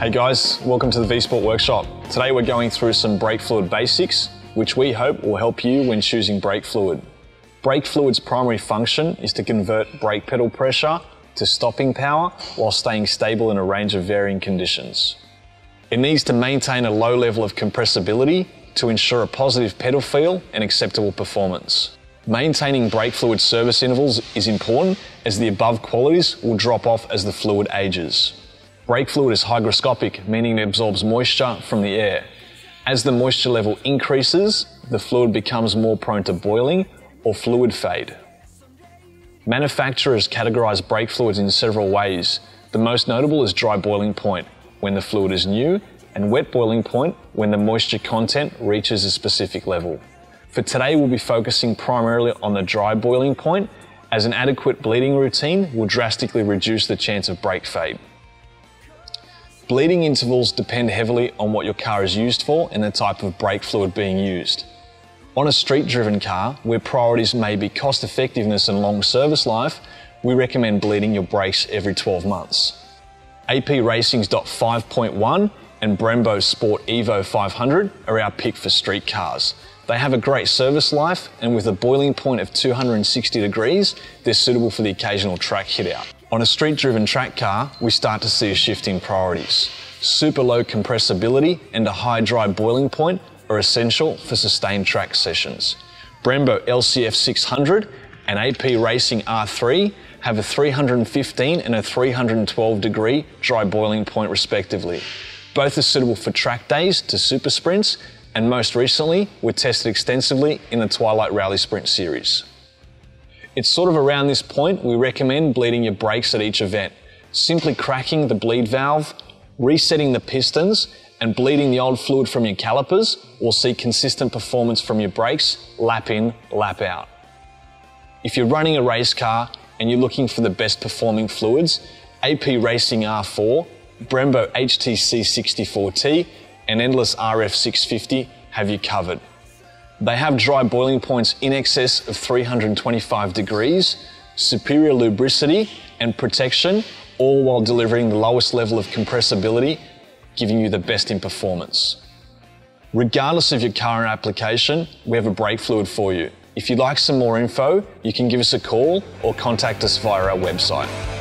Hey guys, welcome to the V Sport Workshop. Today we're going through some brake fluid basics, which we hope will help you when choosing brake fluid. Brake fluid's primary function is to convert brake pedal pressure to stopping power while staying stable in a range of varying conditions. It needs to maintain a low level of compressibility to ensure a positive pedal feel and acceptable performance. Maintaining brake fluid service intervals is important as the above qualities will drop off as the fluid ages. Brake fluid is hygroscopic, meaning it absorbs moisture from the air. As the moisture level increases, the fluid becomes more prone to boiling or fluid fade. Manufacturers categorize brake fluids in several ways. The most notable is dry boiling point, when the fluid is new, and wet boiling point, when the moisture content reaches a specific level. For today, we'll be focusing primarily on the dry boiling point, as an adequate bleeding routine will drastically reduce the chance of brake fade. Bleeding intervals depend heavily on what your car is used for and the type of brake fluid being used. On a street-driven car, where priorities may be cost effectiveness and long service life, we recommend bleeding your brakes every 12 months. AP Racing's DOT5.1 and Brembo Sport Evo 500 are our pick for street cars. They have a great service life, and with a boiling point of 260 degrees, they're suitable for the occasional track hit out. On a street-driven track car, we start to see a shift in priorities. Super low compressibility and a high dry boiling point are essential for sustained track sessions. Brembo LCF 600 and AP Racing R3 have a 315 and a 312 degree dry boiling point respectively. Both are suitable for track days to super sprints, and most recently were tested extensively in the Twilight Rally Sprint series. It's sort of around this point we recommend bleeding your brakes at each event, simply cracking the bleed valve, resetting the pistons, and bleeding the old fluid from your calipers will see consistent performance from your brakes lap in, lap out. If you're running a race car and you're looking for the best performing fluids, AP Racing R4, Brembo HTC 64T, and Endless RF 650 have you covered. They have dry boiling points in excess of 325 degrees, superior lubricity and protection, all while delivering the lowest level of compressibility, giving you the best in performance. Regardless of your current application, we have a brake fluid for you. If you'd like some more info, you can give us a call or contact us via our website.